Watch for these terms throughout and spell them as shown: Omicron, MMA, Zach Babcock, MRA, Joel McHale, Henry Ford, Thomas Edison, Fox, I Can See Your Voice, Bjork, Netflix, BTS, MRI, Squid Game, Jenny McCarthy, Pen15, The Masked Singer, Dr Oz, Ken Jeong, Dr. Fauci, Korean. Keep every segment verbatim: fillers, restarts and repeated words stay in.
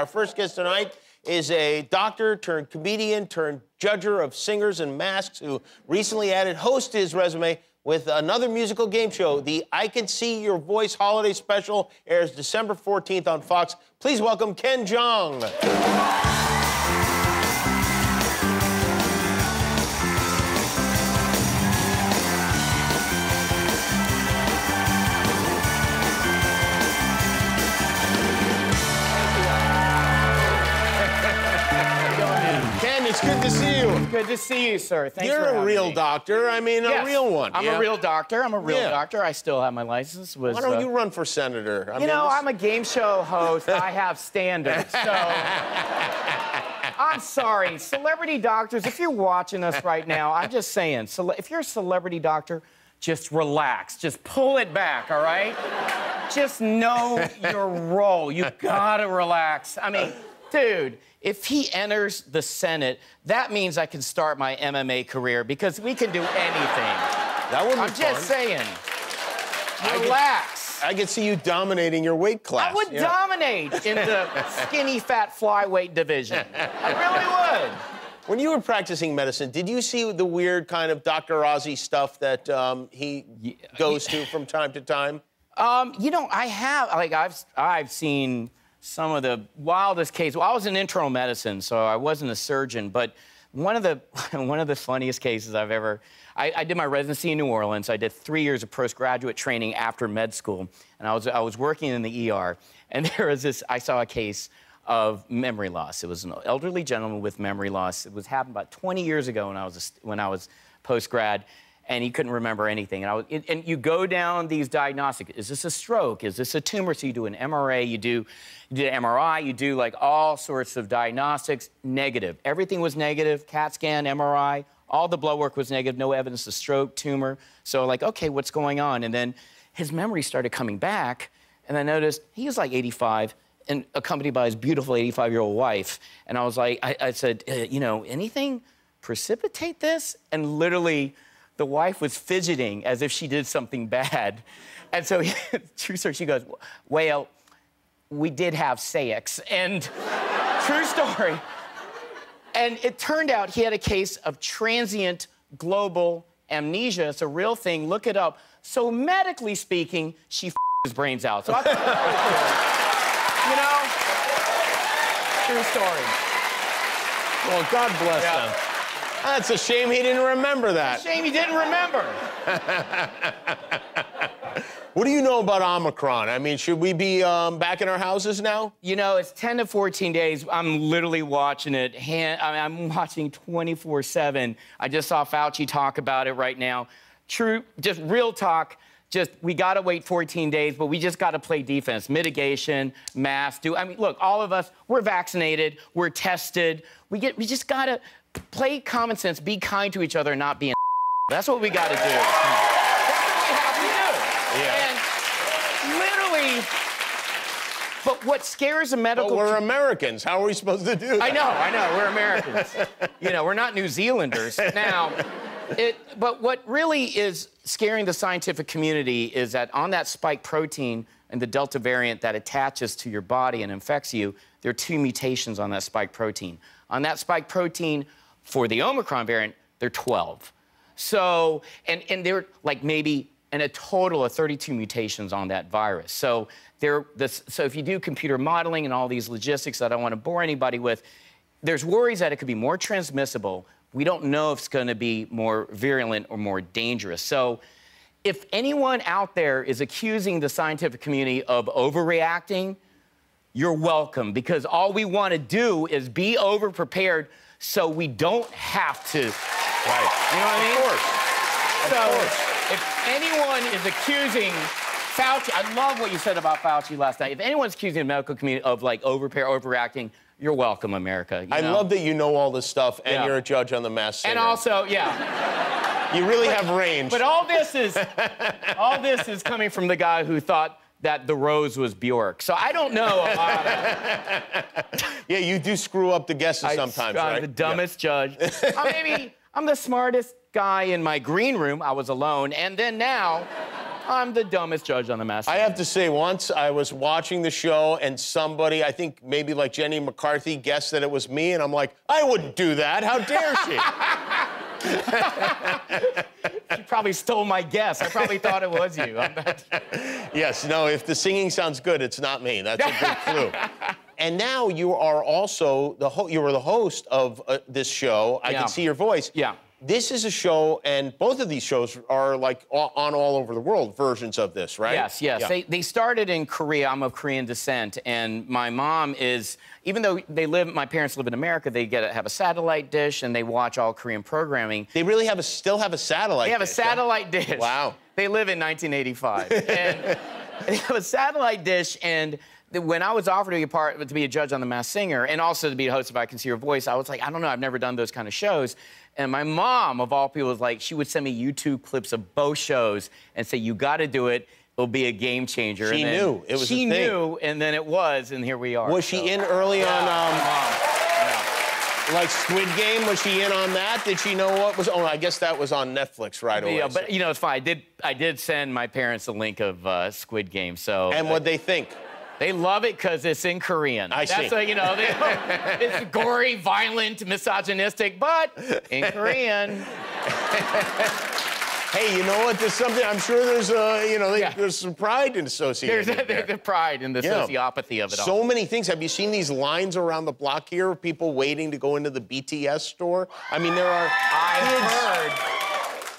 Our first guest tonight is a doctor turned comedian turned judger of singers and masks who recently added host to his resume with another musical game show. The I Can See Your Voice holiday special airs December fourteenth on Fox. Please welcome Ken Jeong. It's good to see you. Good to see you, sir. Thanks You're for having a real me. doctor. I mean, yes. a real one. I'm yeah. a real doctor. I'm a real yeah. doctor. I still have my license. Was, Why don't uh, you run for senator? I you mean, know, this... I'm a game show host. I have standards, so... I'm sorry. Celebrity doctors, if you're watching us right now, I'm just saying, if you're a celebrity doctor, just relax. Just pull it back, all right? Just know your role. You gotta relax. I mean... Dude, if he enters the Senate, that means I can start my M M A career because we can do anything. That would be I'm fun. just saying. Relax. I could, I could see you dominating your weight class. I would yeah. dominate in the skinny, fat, flyweight division. I really would. When you were practicing medicine, did you see the weird kind of Doctor Ozzy stuff that um, he yeah. goes to from time to time? Um, you know, I have. Like, I've, I've seen... some of the wildest cases. Well, I was in internal medicine, so I wasn't a surgeon, but one of the one of the funniest cases I've ever... I, I did my residency in New Orleans. I did three years of postgraduate training after med school, and I was, I was working in the E R, and there was this... I saw a case of memory loss. It was an elderly gentleman with memory loss. It was happened about twenty years ago when I was, when I was post-grad, and he couldn't remember anything. And, I was, it, and you go down these diagnostics. Is this a stroke? Is this a tumor? So you do an M R A, you do, you do an M R I, you do like all sorts of diagnostics, negative. Everything was negative, CAT scan, M R I, all the blood work was negative, no evidence of stroke, tumor. So like, okay, what's going on? And then his memory started coming back, and I noticed he was like eighty-five, and accompanied by his beautiful eighty-five-year-old wife. And I was like, I, I said, uh, you know, anything precipitate this? And literally, the wife was fidgeting as if she did something bad. And so, true story, she goes, well, we did have sex. And true story. And it turned out he had a case of transient global amnesia. It's a real thing. Look it up. So medically speaking, she f***ed his brains out. So I thought, you know, true story. Well, God bless yeah. them. That's a shame he didn't remember that. It's a shame he didn't remember. What do you know about Omicron? I mean, should we be um, back in our houses now? You know, it's ten to fourteen days. I'm literally watching it. Hand, I mean, I'm watching twenty-four seven. I just saw Fauci talk about it right now. True, just real talk. Just, we got to wait fourteen days, but we just got to play defense. Mitigation, mask, do... I mean, look, all of us, we're vaccinated, we're tested. We get, we just got to... play common sense, be kind to each other, and not be an That's what we got to do. That's what we have to do. Yeah. And literally, but what scares a medical... But we're Americans. How are we supposed to do that? I know, I know. We're Americans. You know, we're not New Zealanders. Now, it, but what really is scaring the scientific community is that on that spike protein and the Delta variant that attaches to your body and infects you, there are two mutations on that spike protein. On that spike protein, for the Omicron variant, there are twelve. So, and, and there are like maybe in a total of thirty-two mutations on that virus. So, there, this, so if you do computer modeling and all these logistics that I don't want to bore anybody with, there's worries that it could be more transmissible. We don't know if it's going to be more virulent or more dangerous. So, if anyone out there is accusing the scientific community of overreacting, you're welcome, because all we want to do is be over-prepared so we don't have to. Right. You know what I mean? Of course. Of so course. If anyone is accusing Fauci... I love what you said about Fauci last night. If anyone's accusing the medical community of, like, over-prepare, overreacting, you're welcome, America. You know? I love that you know all this stuff, and yeah. you're a judge on The Masked Singer. And also, yeah. you really but, have range. But all this is... all this is coming from the guy who thought... that the rose was Bjork. So I don't know a lot of... Yeah, you do screw up the guesses I, sometimes, I'm right? I'm the dumbest yeah. judge. I'm maybe I'm the smartest guy in my green room. I was alone. And then now I'm the dumbest judge on The Masked Singer. I have to say, once I was watching the show and somebody, I think maybe like Jenny McCarthy, guessed that it was me, and I'm like, I wouldn't do that. How dare she? She probably stole my guess. I probably thought it was you. I'm not... Yes, no, if the singing sounds good, it's not me. That's a good clue. And now you are also the ho you were the host of uh, this show, I yeah. Can See Your Voice. Yeah. This is a show, and both of these shows are, like, on all over the world, versions of this, right? Yes, yes. Yeah. They, they started in Korea. I'm of Korean descent, and my mom is... Even though they live... My parents live in America, they get a, have a satellite dish, and they watch all Korean programming. They really have a, still have a satellite dish? They have dish, a satellite yeah? dish. Wow. They live in nineteen eighty-five. And they have a satellite dish, and... When I was offered to be a part, to be a judge on The Masked Singer, and also to be a host of I Can See Your Voice, I was like, I don't know, I've never done those kind of shows. And my mom, of all people, was like, she would send me YouTube clips of both shows and say, you got to do it. It'll be a game changer. She and then knew it was. She a thing. knew, and then it was, and here we are. Was so. she in early yeah. on? Um, yeah. Like Squid Game, was she in on that? Did she know what was? Oh, I guess that was on Netflix right away. Yeah, but so. you know, it's fine. I did, I did send my parents a link of uh, Squid Game. So. And what'd they think? They love it because it's in Korean. I That's see. A, you know, they, it's gory, violent, misogynistic, but in Korean. Hey, you know what? There's something. I'm sure there's a, you know, yeah. there's some pride in associated. There's a, there. the pride and the yeah. sociopathy of it all. So many things. Have you seen these lines around the block here of people waiting to go into the B T S store? I mean, there are. I heard.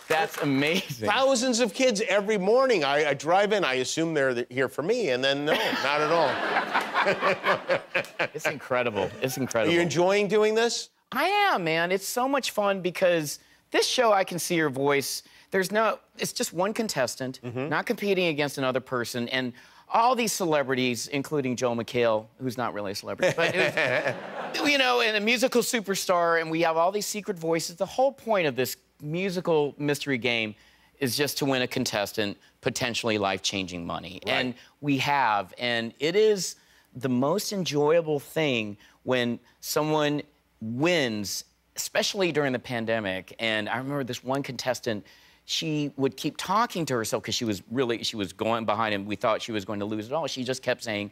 That's amazing. Thousands of kids every morning. I, I drive in, I assume they're here for me, and then no, not at all. It's incredible. It's incredible. Are you enjoying doing this? I am, man. It's so much fun because this show, I Can See Your Voice, there's no, it's just one contestant, mm-hmm. not competing against another person, and all these celebrities, including Joel McHale, who's not really a celebrity, but was, you know, and a musical superstar, and we have all these secret voices. The whole point of this musical mystery game is just to win a contestant potentially life-changing money. Right. And we have, and it is the most enjoyable thing when someone wins, especially during the pandemic. And I remember this one contestant, she would keep talking to herself because she was really, she was going behind him. We thought she was going to lose it all. She just kept saying,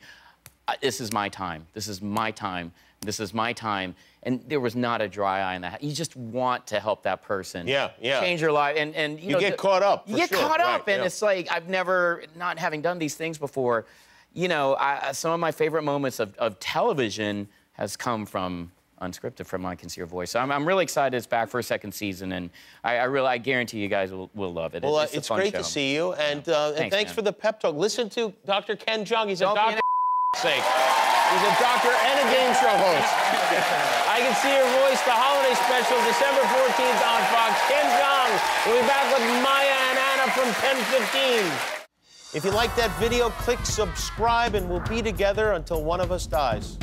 this is my time, this is my time, this is my time. And there was not a dry eye in that. You just want to help that person. Yeah, yeah. Change your life. And, and you, you know, get the, caught up. You get sure. caught up, right, and yeah. it's like, I've never, not having done these things before, you know, I, some of my favorite moments of, of television has come from unscripted, from I Can See Your Voice. So I'm, I'm really excited it's back for a second season, and I, I really, I guarantee you guys will, will love it. Well, it's, uh, it's great show. to see you, and, uh, thanks, and thanks man. for the pep talk. Listen to Doctor Ken Jeong. He's Don't a doctor. Sake. He's a doctor and a game show host. I Can See Your Voice, the holiday special, December fourteenth on Fox. Ken Jeong will be back with Maya and Anna from Pen fifteen. If you like that video, click subscribe, and we'll be together until one of us dies.